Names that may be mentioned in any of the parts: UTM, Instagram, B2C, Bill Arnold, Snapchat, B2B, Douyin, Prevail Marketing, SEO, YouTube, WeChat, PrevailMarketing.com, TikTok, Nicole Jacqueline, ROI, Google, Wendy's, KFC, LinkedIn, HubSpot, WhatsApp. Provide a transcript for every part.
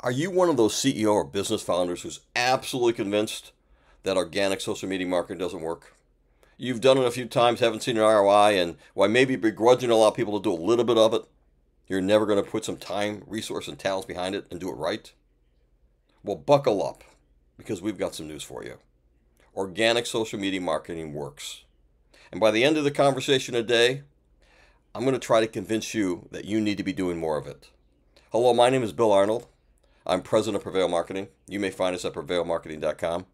Are you one of those CEO or business founders who's absolutely convinced that organic social media marketing doesn't work? You've done it a few times, haven't seen an ROI, and while maybe begrudging allow people to do a little bit of it, you're never going to put some time, resource, and talents behind it and do it right? Well, buckle up, because we've got some news for you. Organic social media marketing works. And by the end of the conversation today, I'm going to try to convince you that you need to be doing more of it. Hello, my name is Bill Arnold. I'm president of Prevail Marketing. You may find us at PrevailMarketing.com.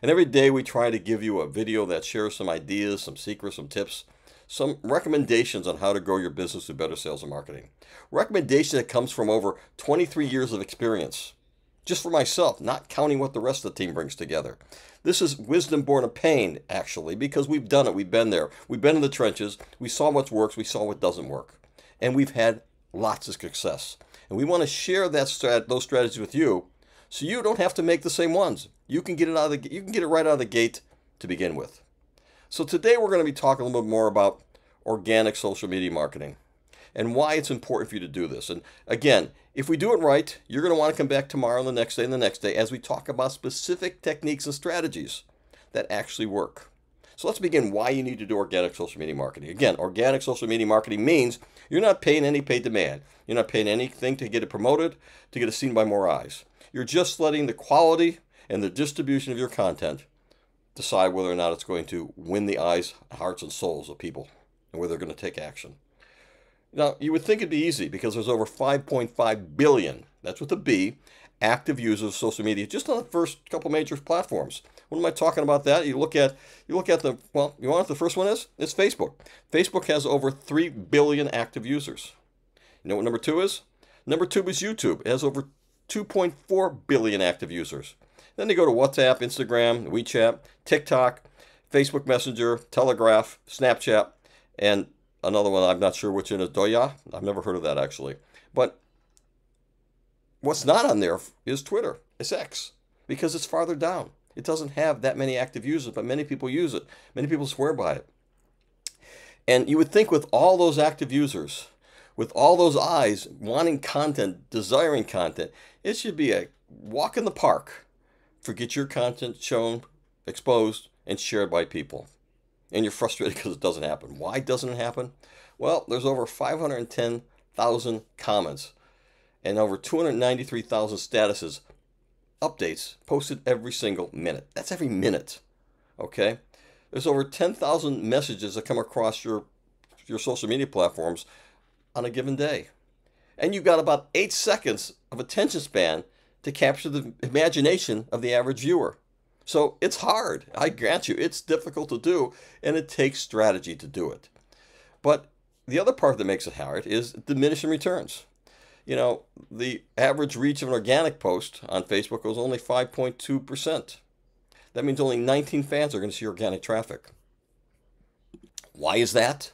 And every day we try to give you a video that shares some ideas, some secrets, some tips, some recommendations on how to grow your business through better sales and marketing. Recommendation that comes from over 23 years of experience. Just for myself, not counting what the rest of the team brings together. This is wisdom born of pain, actually, because we've done it. We've been there. We've been in the trenches. We saw what works. We saw what doesn't work. And we've had lots of success. And we want to share those strategies with you so you don't have to make the same ones. You can get it right out of the gate to begin with. So today we're going to be talking a little bit more about organic social media marketing and why it's important for you to do this. And again, if we do it right, you're going to want to come back tomorrow and the next day as we talk about specific techniques and strategies that actually work. So let's begin why you need to do organic social media marketing. Again, organic social media marketing means you're not paying any paid demand. You're not paying anything to get it promoted, to get it seen by more eyes. You're just letting the quality and the distribution of your content decide whether or not it's going to win the eyes, hearts, and souls of people and whether they're going to take action. Now, you would think it'd be easy because there's over 5.5 billion, that's with a B, active users of social media just on the first couple major platforms. What am I talking about that? You look at the, well, you know what the first one is? It's Facebook. Facebook has over 3 billion active users. You know what number two is? Number two is YouTube. It has over 2.4 billion active users. Then they go to WhatsApp, Instagram, WeChat, TikTok, Facebook Messenger, Telegraph, Snapchat, and another one I'm not sure which one is Douyin. I've never heard of that actually. But what's not on there is Twitter. It's X because it's farther down. It doesn't have that many active users, but many people use it. Many people swear by it. And you would think with all those active users, with all those eyes wanting content, desiring content, it should be a walk in the park for get your content shown, exposed, and shared by people. And you're frustrated because it doesn't happen. Why doesn't it happen? Well, there's over 510,000 comments and over 293,000 statuses, updates posted every single minute. That's every minute, okay? There's over 10,000 messages that come across your social media platforms on a given day. And you've got about 8 seconds of attention span to capture the imagination of the average viewer. So it's hard, I grant you, it's difficult to do, and it takes strategy to do it. But the other part that makes it hard is diminishing returns. You know, the average reach of an organic post on Facebook was only 5.2%. That means only 19 fans are going to see organic traffic. Why is that?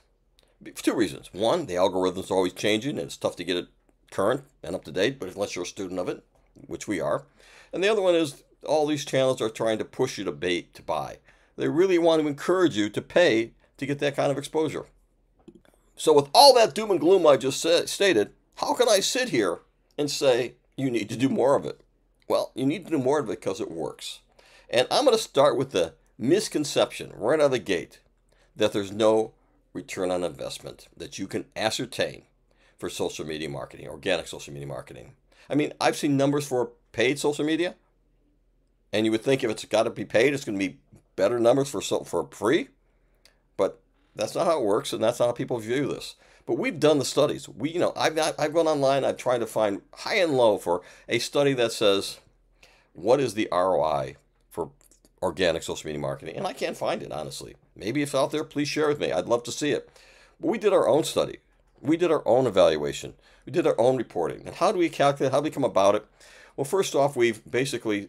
For two reasons. One, the algorithm's always changing, and it's tough to get it current and up to date, but unless you're a student of it, which we are. And the other one is all these channels are trying to push you to buy. They really want to encourage you to pay to get that kind of exposure. So with all that doom and gloom I just stated, how can I sit here and say you need to do more of it? Well, you need to do more of it because it works. And I'm going to start with the misconception right out of the gate that there's no return on investment that you can ascertain for social media marketing, organic social media marketing. I mean, I've seen numbers for paid social media, and you would think if it's got to be paid, it's going to be better numbers for free. But that's not how it works, and that's not how people view this. But we've done the studies. We, you know, I've gone online. I've tried to find high and low for a study that says, what is the ROI for organic social media marketing? And I can't find it, honestly. Maybe if it's out there, please share with me. I'd love to see it. But we did our own study. We did our own evaluation. We did our own reporting. And how do we calculate? How do we come about it? Well, first off, we've basically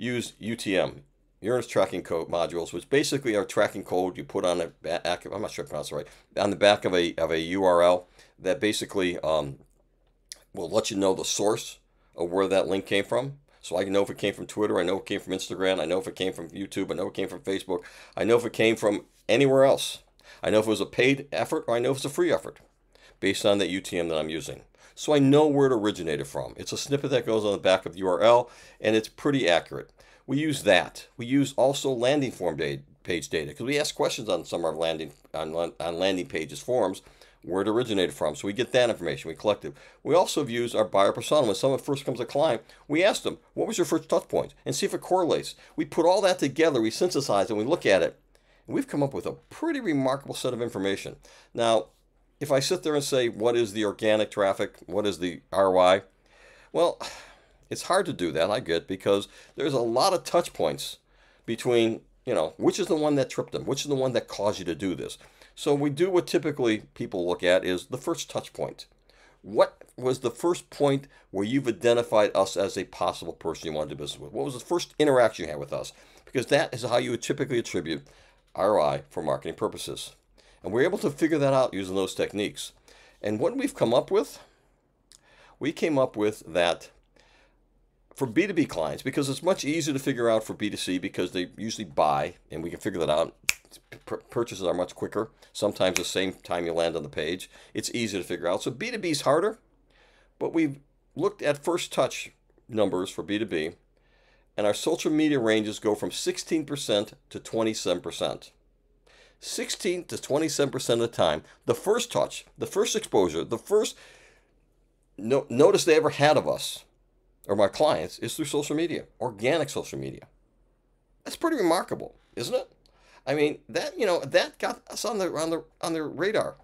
used UTM, Uranus Tracking Code modules, which basically are tracking code you put on a back, I'm not sure if I pronounced it right, on the back of a URL that basically will let you know the source of where that link came from. So I can know if it came from Twitter, I know if it came from Instagram, I know if it came from YouTube, I know if it came from Facebook, I know if it came from anywhere else. I know if it was a paid effort or I know if it's a free effort based on that UTM that I'm using. so I know where it originated from. It's a snippet that goes on the back of the URL, and it's pretty accurate. We use that. We use also landing form page data, because we ask questions on some of our landing pages, forums, where it originated from. So we get that information, we collect it. We also have used our buyer persona. When someone first becomes a client, we ask them, what was your first touch point? And see if it correlates. We put all that together, we synthesize, and we look at it. And we've come up with a pretty remarkable set of information. Now, if I sit there and say, what is the organic traffic? What is the ROI? Well, it's hard to do that, I get, because there's a lot of touch points between, you know, which is the one that tripped them? Which is the one that caused you to do this? So we do what typically people look at is the first touch point. What was the first point where you've identified us as a possible person you want to do business with? What was the first interaction you had with us? Because that is how you would typically attribute ROI for marketing purposes. And we're able to figure that out using those techniques. And what we've come up with, we came up with that for B2B clients, because it's much easier to figure out for B2C because they usually buy and we can figure that out. Purchases are much quicker. Sometimes the same time you land on the page. It's easy to figure out. So B2B is harder, but we've looked at first touch numbers for B2B, and our social media ranges go from 16% to 27%. 16 to 27% of the time, the first touch, the first exposure, the first notice they ever had of us or my clients is through social media, organic social media. That's pretty remarkable, isn't it? I mean, that, you know, that got us on their radar.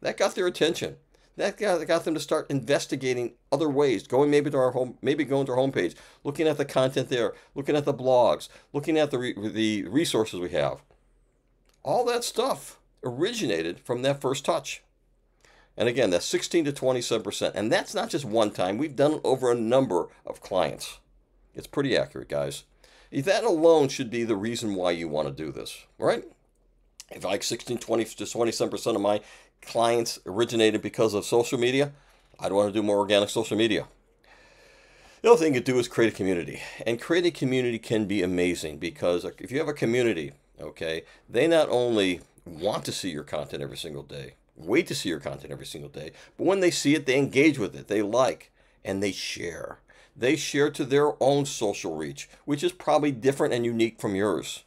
That got their attention. That got them to start investigating other ways, going maybe to our home, maybe going to our homepage, looking at the content there, looking at the blogs, looking at the resources we have. All that stuff originated from that first touch. And again, that's 16 to 27%. And that's not just one time. We've done it over a number of clients. It's pretty accurate, guys. That alone should be the reason why you want to do this, right? If like 16, 20 to 27% of my clients originated because of social media, I'd want to do more organic social media. The other thing you do is create a community. And creating a community can be amazing, because if you have a community, okay, they not only want to see your content every single day, wait to see your content every single day, but when they see it, they engage with it, they like, and they share. They share to their own social reach, which is probably different and unique from yours.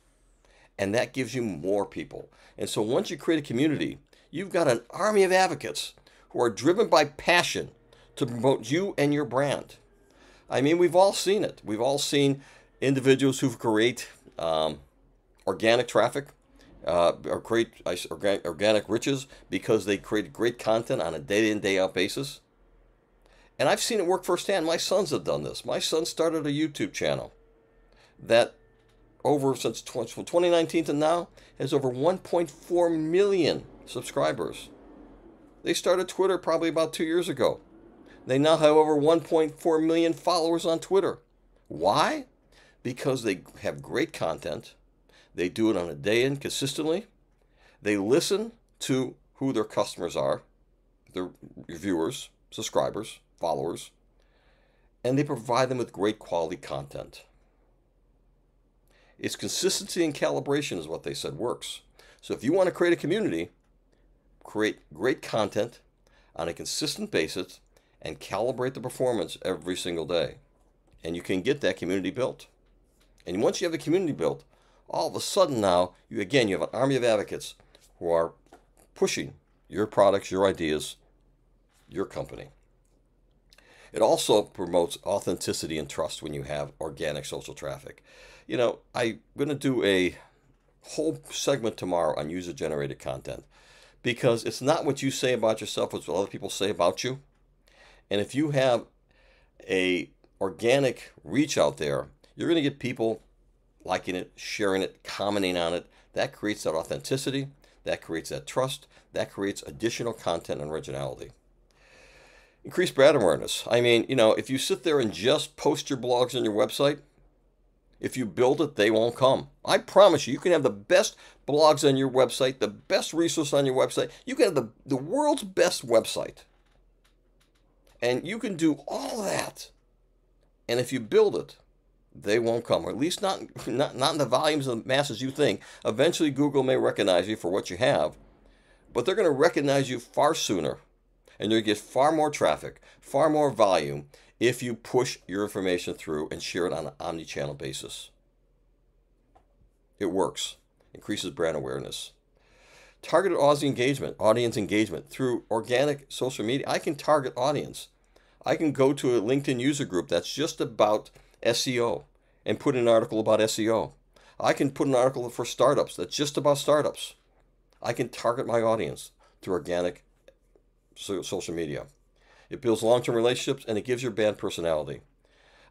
And that gives you more people. And so once you create a community, you've got an army of advocates who are driven by passion to promote you and your brand. I mean, we've all seen it. We've all seen individuals who create organic traffic or create organic riches because they create great content on a day-in, day-out basis. And I've seen it work firsthand. My sons have done this. My son started a YouTube channel that over since from 2019 to now has over 1.4 million subscribers. They started Twitter probably about 2 years ago. They now have over 1.4 million followers on Twitter. Why? Because they have great content. They do it on a day in consistently. They listen to who their customers are, their viewers, subscribers, followers, and they provide them with great quality content. It's consistency and calibration is what they said works. So if you want to create a community, create great content on a consistent basis and calibrate the performance every single day. And you can get that community built. And once you have a community built, all of a sudden now, you have an army of advocates who are pushing your products, your ideas, your company. It also promotes authenticity and trust when you have organic social traffic. You know, I'm going to do a whole segment tomorrow on user-generated content, because it's not what you say about yourself, it's what other people say about you. And if you have a organic reach out there, you're going to get people liking it, sharing it, commenting on it. That creates that authenticity, that creates that trust, that creates additional content and originality. Increase brand awareness. I mean, you know, if you sit there and just post your blogs on your website, if you build it, they won't come. I promise you, you can have the best blogs on your website, the best resource on your website. You can have the world's best website. And you can do all that. And if you build it, they won't come, or at least not in the volumes of the masses you think. Eventually, Google may recognize you for what you have, but they're going to recognize you far sooner. and you'll get far more traffic, far more volume if you push your information through and share it on an omni-channel basis. It works. Increases brand awareness. Targeted audience engagement through organic social media. I can target audience. I can go to a LinkedIn user group that's just about SEO and put an article about SEO. I can put an article for startups that's just about startups. I can target my audience through organic social media. It builds long-term relationships and it gives your brand personality.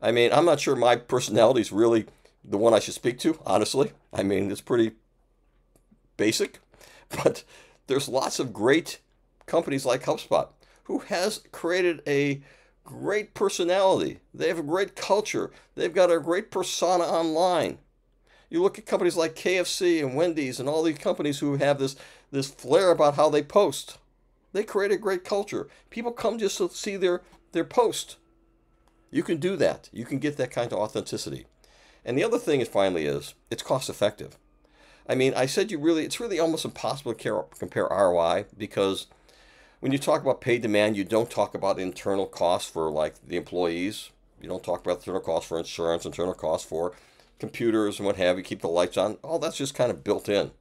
I mean, I'm not sure my personality is really the one I should speak to, honestly. I mean, it's pretty basic, but there's lots of great companies like HubSpot who has created a great personality. They have a great culture. They've got a great persona online. You look at companies like KFC and Wendy's and all these companies who have this flair about how they post. They create a great culture. People come just to see their post. You can do that. You can get that kind of authenticity. And the other thing is finally is it's cost effective. I mean, I said it's really almost impossible to compare ROI, because when you talk about paid demand, you don't talk about internal costs for like the employees. You don't talk about internal costs for insurance, internal costs for computers and what have you, keep the lights on. All that's just kind of built in.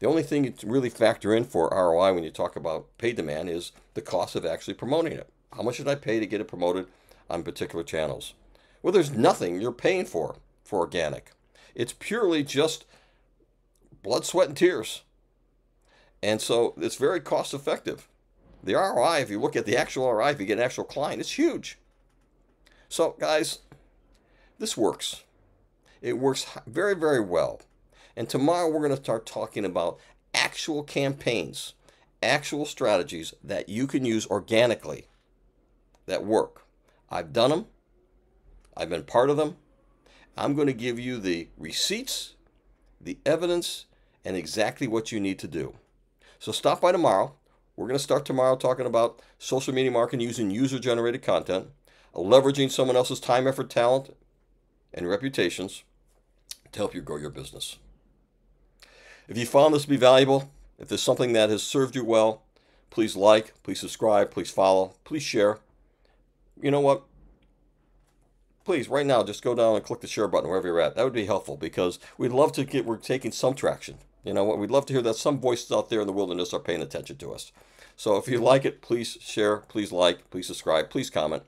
The only thing you really factor in for ROI when you talk about paid demand is the cost of actually promoting it. How much should I pay to get it promoted on particular channels? Well, there's nothing you're paying for organic. It's purely just blood, sweat, and tears. And so it's very cost effective. The ROI, if you look at the actual ROI, if you get an actual client, it's huge. So guys, this works. It works very, very well. And tomorrow we're going to start talking about actual campaigns, actual strategies that you can use organically that work. I've done them. I've been part of them. I'm going to give you the receipts, the evidence, and exactly what you need to do. So stop by tomorrow. We're going to start tomorrow talking about social media marketing using user-generated content, leveraging someone else's time, effort, talent, and reputations to help you grow your business. If you found this to be valuable, if there's something that has served you well, please like, please subscribe, please follow, please share. You know what? Please, right now, just go down and click the share button wherever you're at. That would be helpful, because we'd love to we're taking some traction. You know what? We'd love to hear that some voices out there in the wilderness are paying attention to us. So if you like it, please share, please like, please subscribe, please comment.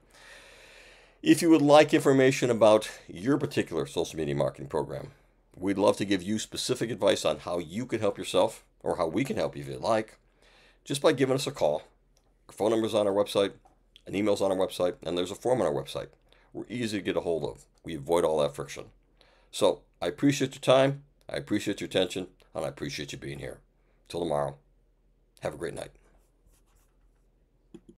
If you would like information about your particular social media marketing program, we'd love to give you specific advice on how you can help yourself, or how we can help you if you'd like, just by giving us a call. Our phone number's on our website, an email's on our website, and there's a form on our website. We're easy to get a hold of. We avoid all that friction. So I appreciate your time, I appreciate your attention, and I appreciate you being here. Till tomorrow, have a great night.